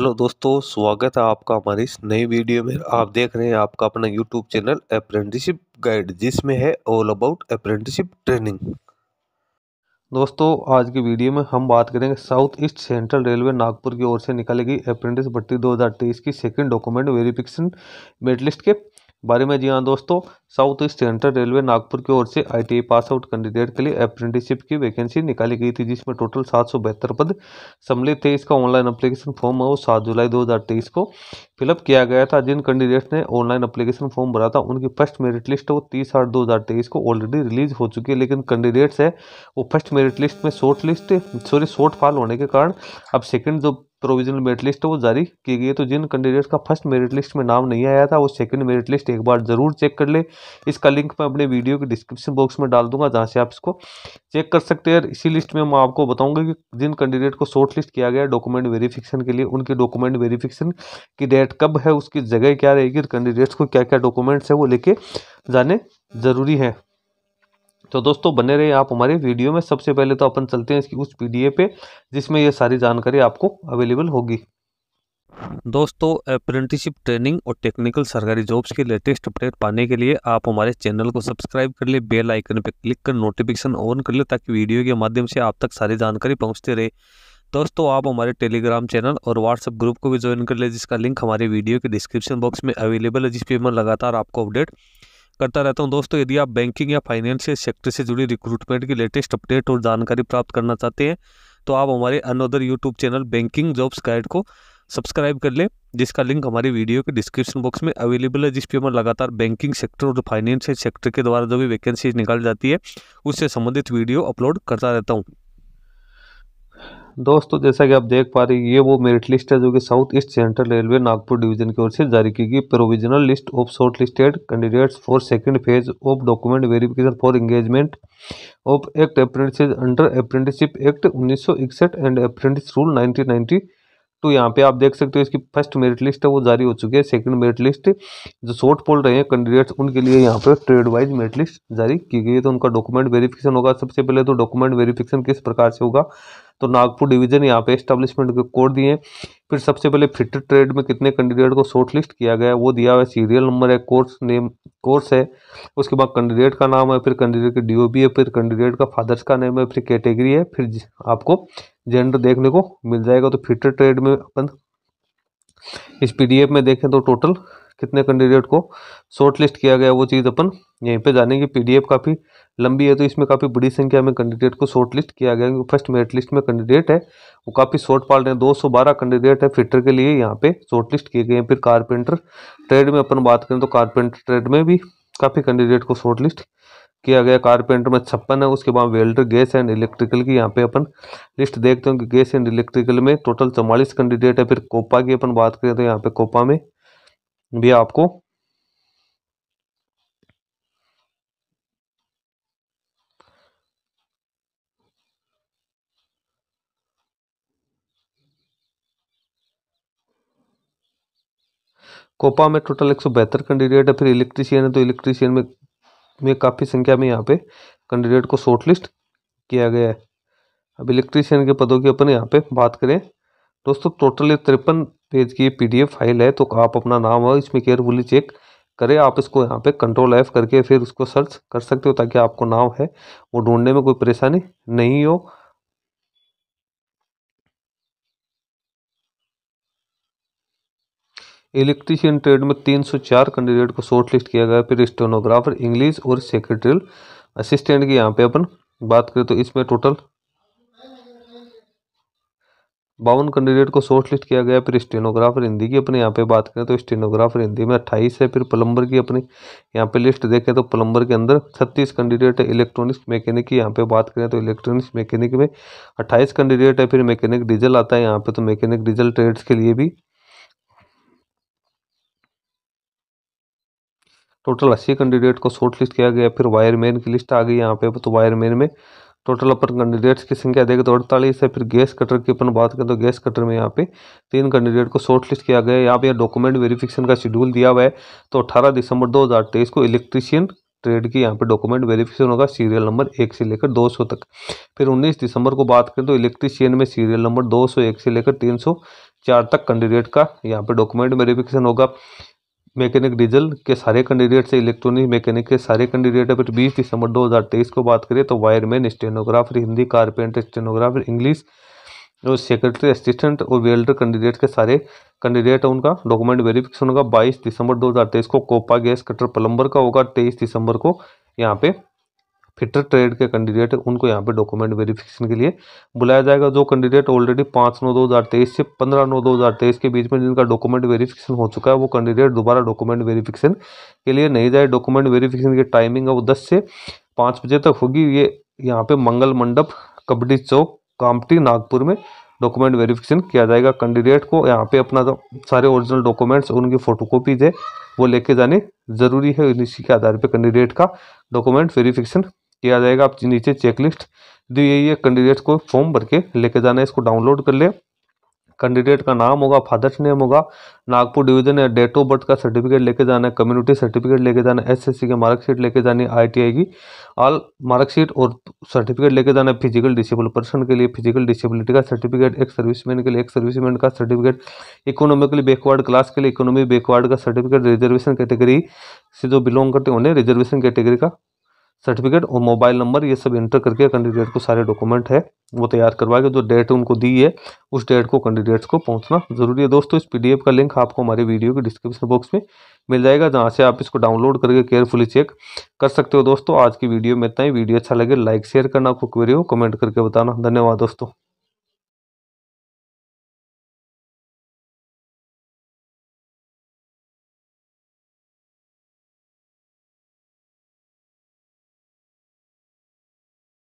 Hello दोस्तों, स्वागत है आपका हमारे इस नई वीडियो में। आप देख रहे हैं आपका अपना यूट्यूब चैनल अप्रेंटिसशिप गाइड, जिसमें है ऑल अबाउट अप्रेंटिसशिप ट्रेनिंग। दोस्तों आज की वीडियो में हम बात करेंगे south east central railway Nagpur की ओर से निकालेगी अप्रेंटिस भर्ती 2023 की second document verification merit list के बारे में। जी हाँ दोस्तों, south east central railway Nagpur की ओर से आईटीआई पास आउट कैंडिडेट के लिए अप्रेंटिसशिप की वैकेंसी निकाली गई थी, जिसमें टोटल 772 पद सम्मिलित थे। इसका ऑनलाइन अप्लीकेशन फॉर्म है वो 7 जुलाई 2023 को फिलअप किया गया था। जिन कैंडिडेट्स ने ऑनलाइन अप्लीकेशन फॉर्म भरा था उनकी फर्स्ट मेरिट लिस्ट वो 30/8/2023 को ऑलरेडी रिलीज हो चुकी है, लेकिन कैंडिडेट्स है वो फर्स्ट मेरिट लिस्ट में शॉर्टफॉल होने के कारण अब सेकेंड जो प्रोविजनल मेरिट लिस्ट वो जारी की गई है। तो जिन कैंडिडेट्स का फर्स्ट मेरिट लिस्ट में नाम नहीं आया था वो सेकंड मेरिट लिस्ट एक बार ज़रूर चेक कर ले। इसका लिंक मैं अपने वीडियो के डिस्क्रिप्शन बॉक्स में डाल दूंगा, जहां से आप इसको चेक कर सकते हैं। इसी लिस्ट में हम आपको बताऊंगा कि जिन कैंडिडेट को शॉर्ट लिस्ट किया गया डॉक्यूमेंट वेरीफिकेशन के लिए उनकी डॉक्यूमेंट वेरीफिकेशन की डेट कब है, उसकी जगह क्या रहेगी, कैंडिडेट्स को क्या क्या डॉक्यूमेंट्स है वो लेके जाने ज़रूरी हैं। तो दोस्तों बने रहे आप हमारे वीडियो में। सबसे पहले तो अपन चलते हैं इसकी उस पीडीएफ पे जिसमें ये सारी जानकारी आपको अवेलेबल होगी। दोस्तों अप्रेंटिसशिप ट्रेनिंग और टेक्निकल सरकारी जॉब्स के लेटेस्ट अपडेट पाने के लिए आप हमारे चैनल को सब्सक्राइब कर ले, बेल आइकन पे क्लिक कर नोटिफिकेशन ऑन कर ले, ताकि वीडियो के माध्यम से आप तक सारी जानकारी पहुँचते रहे। दोस्तों आप हमारे टेलीग्राम चैनल और व्हाट्सएप ग्रुप को भी ज्वाइन कर ले, जिसका लिंक हमारे वीडियो के डिस्क्रिप्शन बॉक्स में अवेलेबल है, जिसपे मैं लगातार आपको अपडेट करता रहता हूं। दोस्तों यदि आप बैंकिंग या फाइनेंशियल सेक्टर से जुड़ी रिक्रूटमेंट की लेटेस्ट अपडेट और जानकारी प्राप्त करना चाहते हैं तो आप हमारे another YouTube channel banking jobs guide को सब्सक्राइब कर लें, जिसका लिंक हमारे वीडियो के डिस्क्रिप्शन बॉक्स में अवेलेबल है, जिसपे मैं लगातार बैंकिंग सेक्टर और फाइनेंशियल सेक्टर के द्वारा जो भी वैकेंसीज निकाली जाती है उससे संबंधित वीडियो अपलोड करता रहता हूँ। दोस्तों जैसा कि आप देख पा रहे हैं, ये वो मेरिट लिस्ट है जो कि south east central railway Nagpur division की ओर से जारी की गई। Provisional list of short listed candidates for second phase of document verification for engagement of act apprentices under apprenticeship act 1961 and apprentice rule 1992। यहाँ पे आप देख सकते हो इसकी फर्स्ट मेरिट लिस्ट है वो जारी हो चुकी है। सेकेंड मेरिट लिस्ट जो शॉर्ट पड़ रहे हैं कैंडिडेट्स उनके लिए यहाँ पे ट्रेड वाइज मेरिट लिस्ट जारी की गई है। तो उनका डॉक्यूमेंट वेरिफिकेशन होगा। सबसे पहले तो डॉक्यूमेंट वेरिफिकेशन किस प्रकार से होगा, तो नागपुर डिवीजन यहाँ पे एस्टेब्लिशमेंट के कोड दिए। फिर सबसे पहले फिट ट्रेड में कितने कैंडिडेट को शॉर्टलिस्ट किया गया है वो दिया हुआ है, सीरियल नंबर है, कोर्स नेम कोर्स है, उसके बाद कैंडिडेट का नाम है, फिर कैंडिडेट की डीओबी है, फिर कैंडिडेट का फादर्स का नेम है, फिर कैटेगरी है, फिर आपको जेंडर देखने को मिल जाएगा। तो फिट ट्रेड में अपन इस पीडीएफ में देखें तो टोटल कितने कैंडिडेट को शॉर्टलिस्ट किया गया वो चीज़ अपन यहीं पे जानेंगे। पीडीएफ काफ़ी लंबी है तो इसमें काफ़ी बड़ी संख्या में कैंडिडेट को शॉर्टलिस्ट किया गया क्योंकि फर्स्ट मेरिट लिस्ट में कैंडिडेट है वो काफ़ी शॉर्ट पड़ रहे हैं। 212 कैंडिडेट है फिटर के लिए यहाँ पे शॉर्टलिस्ट किए गए हैं। फिर कारपेंटर ट्रेड में अपन बात करें तो कारपेंटर ट्रेड में भी काफ़ी कैंडिडेट को शॉर्टलिस्ट किया गया। कारपेंटर में 56 है। उसके बाद वेल्डर गैस एंड इलेक्ट्रिकल की यहाँ पे अपन लिस्ट देखते हैं कि गैस एंड इलेक्ट्रिकल में टोटल 44 कैंडिडेट है। फिर कोपा की अपन बात करें तो यहाँ पे कोपा में भी आपको 172 कैंडिडेट है। फिर इलेक्ट्रीशियन है तो इलेक्ट्रीशियन में काफ़ी संख्या में यहाँ पे कैंडिडेट को शॉर्टलिस्ट किया गया है। अब इलेक्ट्रीशियन के पदों की अपन यहाँ पे बात करें दोस्तों, टोटल 53 पेज की पीडीएफ फाइल है। तो आप अपना नाम हो इसमें केयरफुली चेक करें। आप इसको यहाँ पे Ctrl+F करके फिर उसको सर्च कर सकते हो ताकि आपको नाम है वो ढूंढने में कोई परेशानी नहीं हो। इलेक्ट्रीशियन ट्रेड में 304 कैंडिडेट को शॉर्टलिस्ट किया गया। फिर स्टेनोग्राफर इंग्लिश और सेक्रेटरियल असिस्टेंट की यहाँ पे अपन बात करें तो इसमें टोटल 52 कैंडिडेट को शॉर्टलिस्ट किया गया। फिर स्टेनोग्राफर हिंदी की अपने यहाँ पे बात करें तो स्टेनोग्राफर हिंदी में 28 है। फिर प्लम्बर की अपने यहाँ पे लिस्ट देखें तो प्लम्बर के अंदर 36 कैंडिडेट है। इलेक्ट्रॉनिक्स मैकेनिक की यहाँ पे बात करें तो इलेक्ट्रॉनिक्स मैकेनिक में 28 कैंडिडेट है। फिर मैकेनिक डीजल आता है यहाँ पे, तो मैकेनिक डीजल ट्रेड्स के लिए भी टोटल 80 कैंडिडेट को शॉर्टलिस्ट किया गया। फिर वायरमैन की लिस्ट आ गई यहाँ पे, तो वायरमैन में टोटल अपन कैंडिडेट्स की संख्या देखें तो 48 है। फिर गैस कटर की अपन बात करें तो गैस कटर में यहाँ पे 3 कैंडिडेट को शॉर्टलिस्ट किया गया है। यहाँ पे डॉक्यूमेंट वेरिफिकेशन का शेड्यूल दिया हुआ है तो 18 दिसंबर 2023 को इलेक्ट्रीशियन ट्रेड की यहाँ पे डॉक्यूमेंट वेरिफिकेशन होगा, सीरियल नंबर 1 से लेकर 200 तक। फिर 19 दिसंबर को बात करें तो इलेक्ट्रीशियन में सीरियल नंबर 201 से लेकर 300 4 तक कैंडिडेट का यहाँ पे डॉक्यूमेंट वेरिफिकेशन होगा। मैकेनिक डीजल के सारे कैंडिडेट से इलेक्ट्रॉनिक मैकेनिक के सारे कैंडिडेट। अगर 20 दिसंबर 2023 को बात करें तो wireman, stenographer, Hindi, carpenter, stenographer, English और सेक्रेटरी असिस्टेंट और वेल्डर कैंडिडेट के सारे कैंडिडेट है, उनका डॉक्यूमेंट वेरिफिकेशन होगा। 22 दिसंबर 2023 को कोपा गैस कटर प्लम्बर का होगा। 23 दिसंबर को यहाँ पे फिटर ट्रेड के कैंडिडेट उनको यहाँ पे डॉक्यूमेंट वेरिफिकेशन के लिए बुलाया जाएगा। जो कैंडिडेट ऑलरेडी 5/9/2023 से 15/9/2023 के बीच में जिनका डॉक्यूमेंट वेरिफिकेशन हो चुका है वो कैंडिडेट दोबारा डॉक्यूमेंट वेरिफिकेशन के लिए नहीं जाए। डॉक्यूमेंट वेरिफिकेशन की टाइमिंग है वो 10 से 5 बजे तक होगी। ये यहाँ पे मंगल मंडप, कबड्डी चौक, कामटी, नागपुर में डॉक्यूमेंट वेरिफिकेशन किया जाएगा। कैंडिडेट को यहाँ पे अपना सारे ओरिजिनल डॉक्यूमेंट्स, उनकी फोटोकॉपीज है वो लेके जाने जरूरी है। इसी के आधार पर कैंडिडेट का डॉक्यूमेंट वेरिफिकेशन किया जाएगा। आप नीचे चेकलिस्ट दी गई है, कैंडिडेट को फॉर्म भर के लेके जाना है, इसको डाउनलोड कर ले। कैंडिडेट का नाम होगा, फादर्स नेम होगा, नागपुर डिवीजन या डेट ऑफ बर्थ का सर्टिफिकेट लेके जाना है, कम्युनिटी सर्टिफिकेट लेके जाना है, एसएससी के मार्कशीट लेके जानी है, आईटीआई की ऑल मार्कशीट और सर्टिफिकेट लेके जाना है। फिजिकल डिसेबल पर्सन के लिए फिजिकल डिसेबिलिटी का सर्टिफिकेट, एक सर्विसमैन के लिए एक सर्विसमैन का सर्टिफिकेट, इकोनॉमिकली बैकवर्ड क्लास के लिए इकोनॉमी बैकवर्ड का सर्टिफिकेट, रिजर्वेशन कैटेगरी से जो बिलोंग करते हैं उन्हें रिजर्वेशन कैटेगरी का सर्टिफिकेट और मोबाइल नंबर, ये सब एंटर करके कैंडिडेट को सारे डॉक्यूमेंट है वो तैयार करवा के जो डेट उनको दी है उस डेट को कैंडिडेट्स को पहुंचना जरूरी है। दोस्तों, इस पीडीएफ का लिंक आपको हमारे वीडियो के डिस्क्रिप्शन बॉक्स में मिल जाएगा, जहां से आप इसको डाउनलोड करके केयरफुली चेक कर सकते हो। दोस्तों, आज की वीडियो में इतना ही। वीडियो अच्छा लगे लाइक शेयर करना, कोई क्वेरी हो कमेंट करके बताना। धन्यवाद दोस्तों।